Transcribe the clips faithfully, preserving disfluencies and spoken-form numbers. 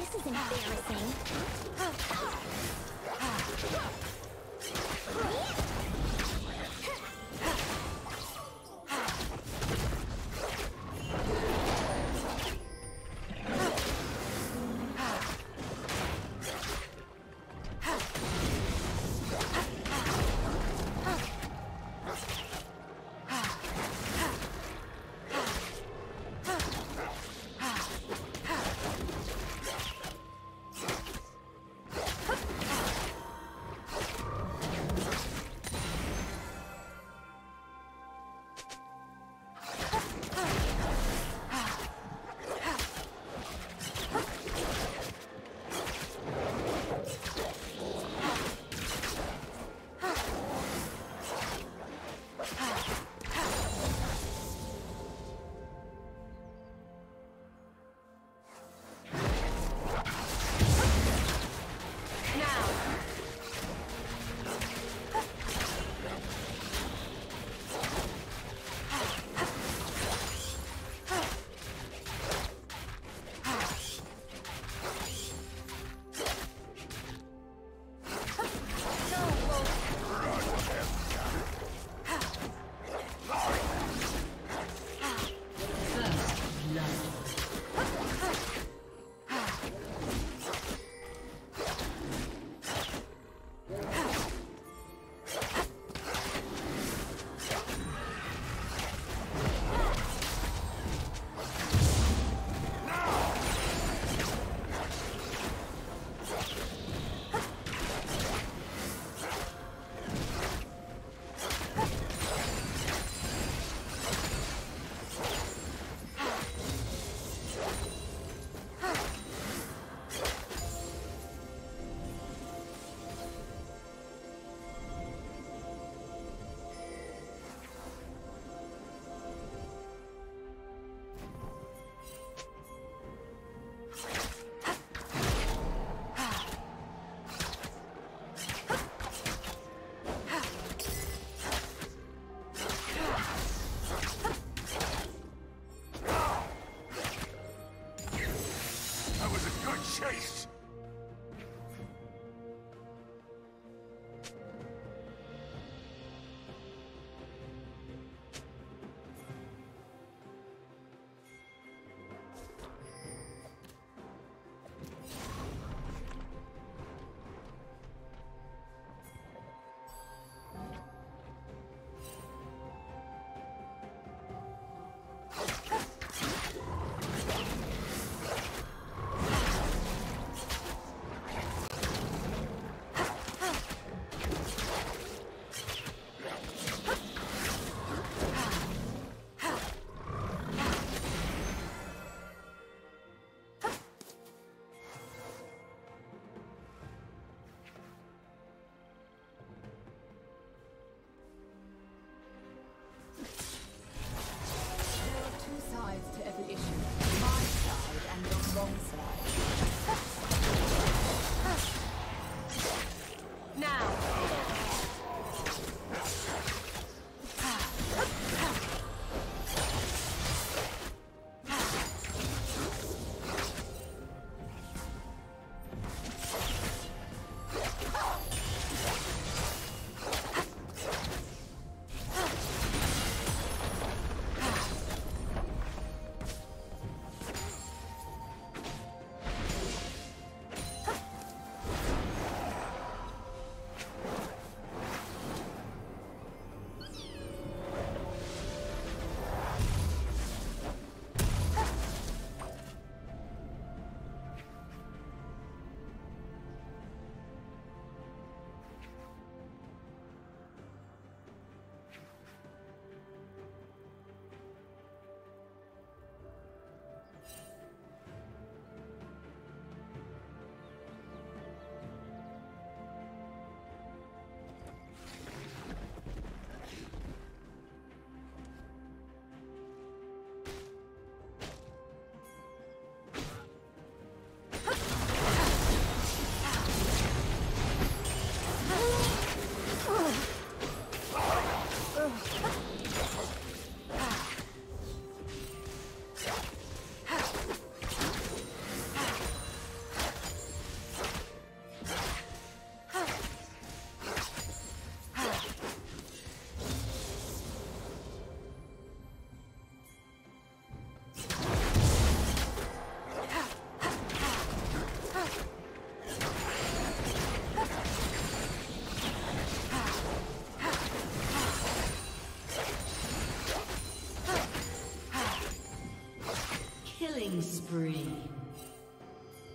This is embarrassing.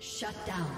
Shut down.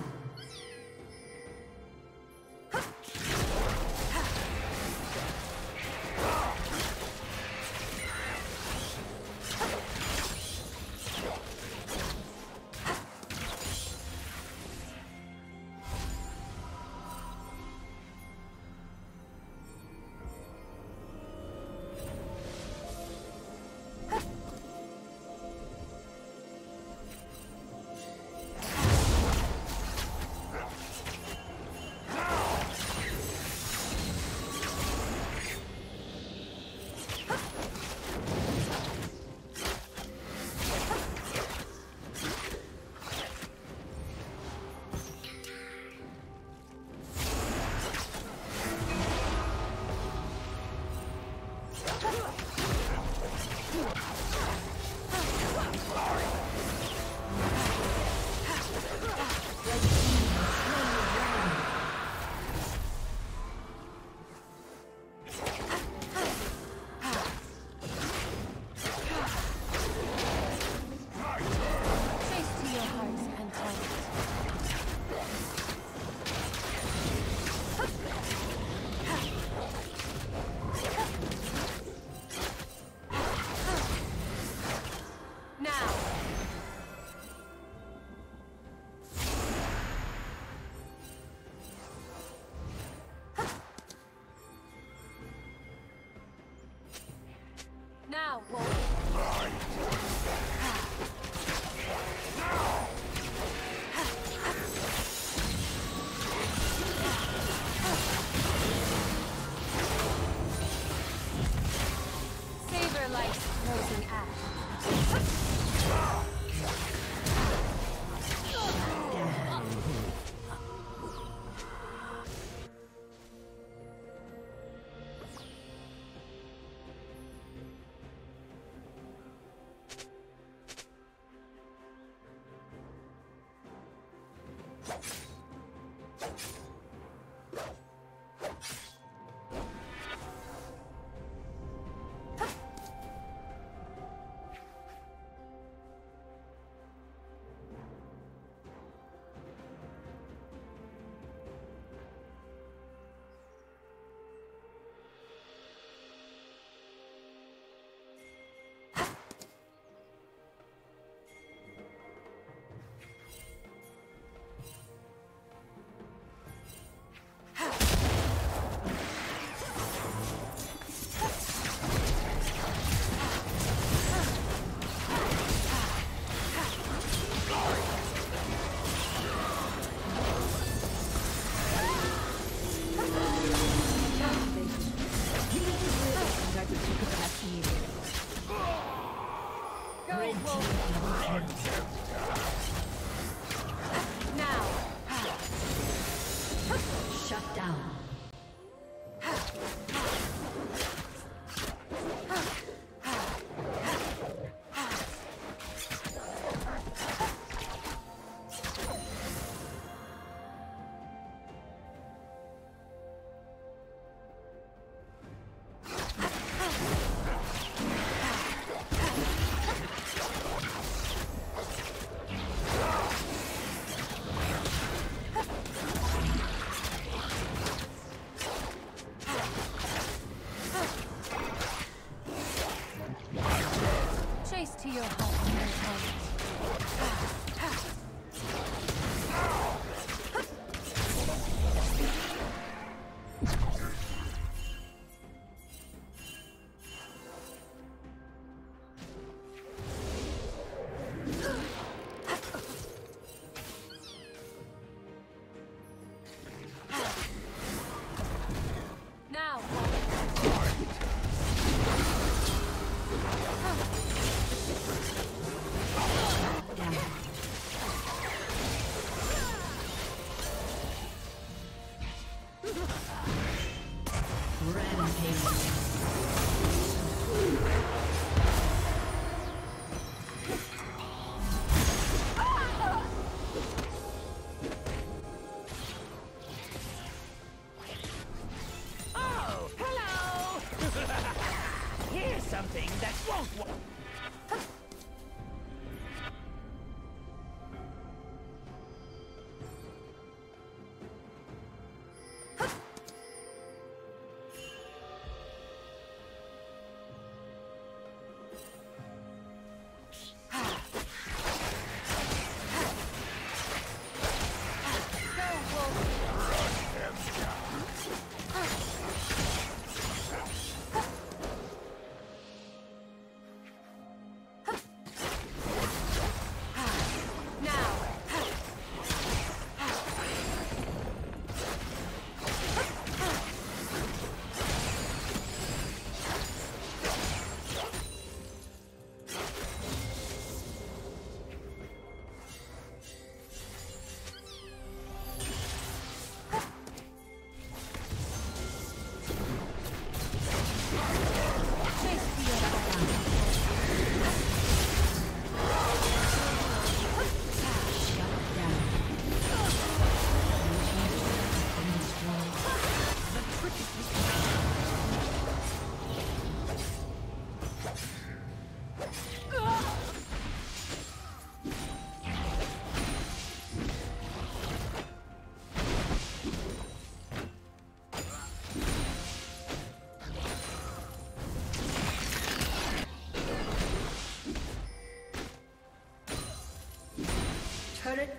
Turret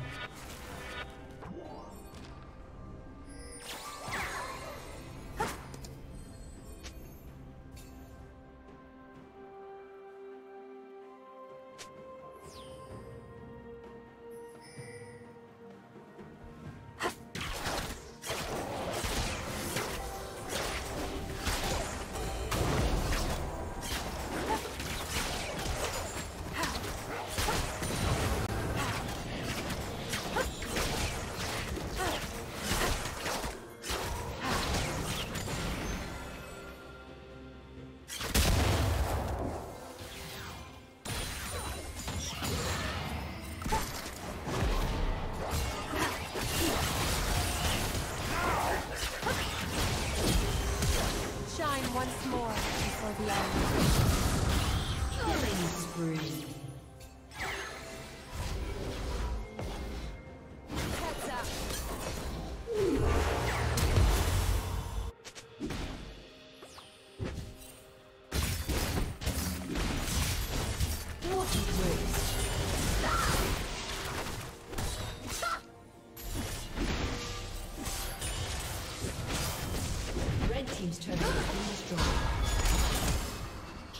Once more before the end. Killing spree.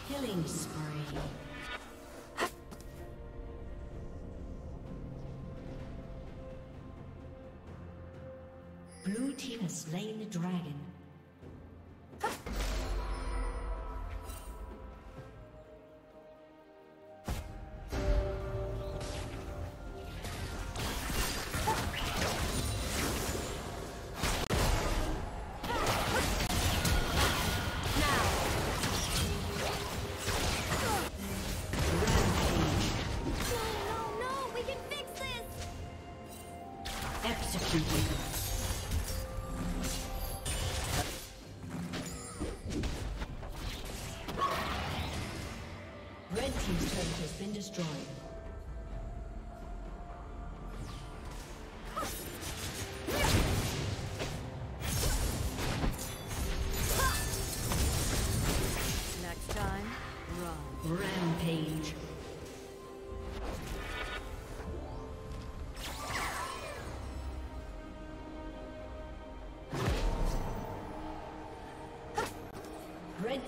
Killing spree. Blue team has slain the dragon. Red team's turret has been destroyed. Next time, run. Rampage. Red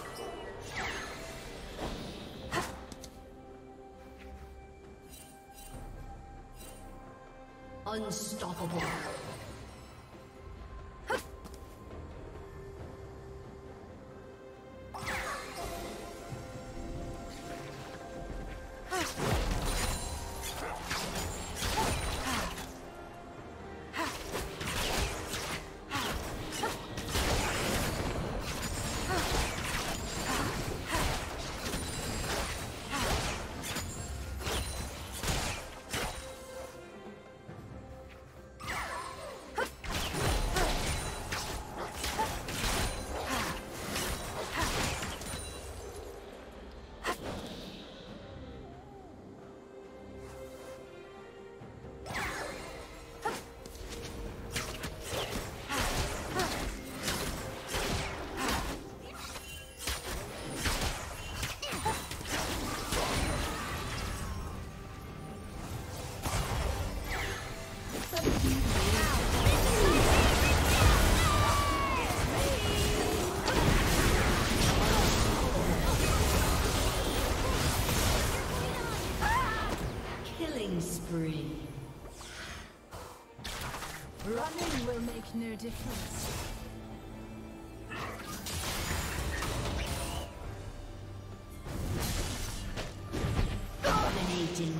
Unstoppable. Spree. Running will make no difference. Dominating.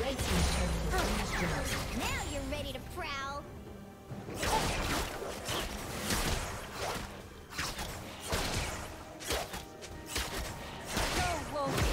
Red team's turret has been destroyed. Now you're ready to prowl. Go, Wolf.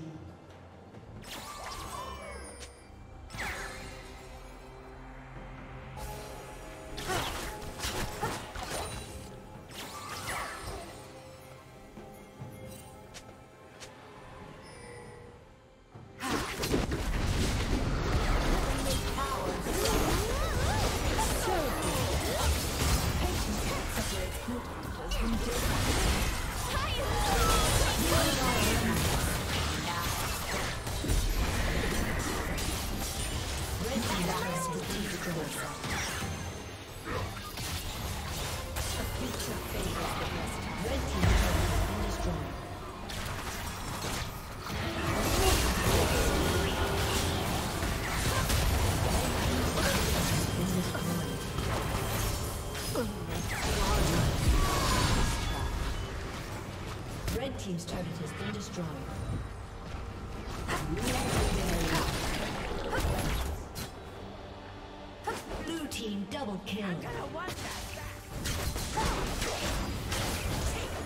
Team's turret has been destroyed. Blue team double kill. I'm gonna want that back. Take this.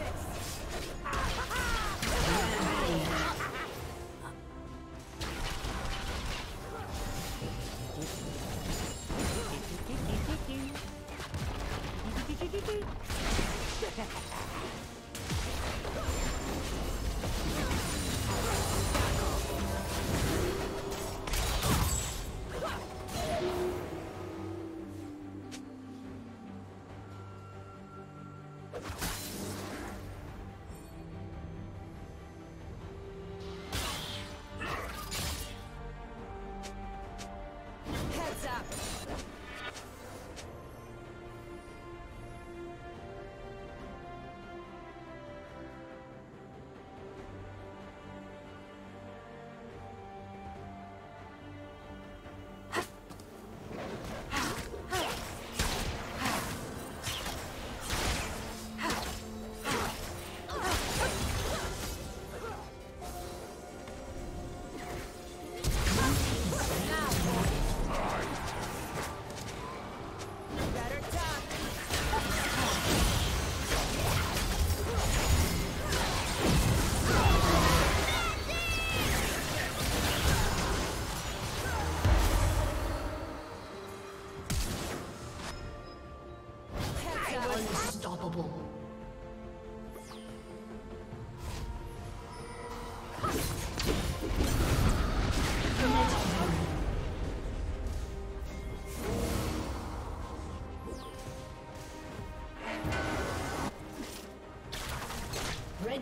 Red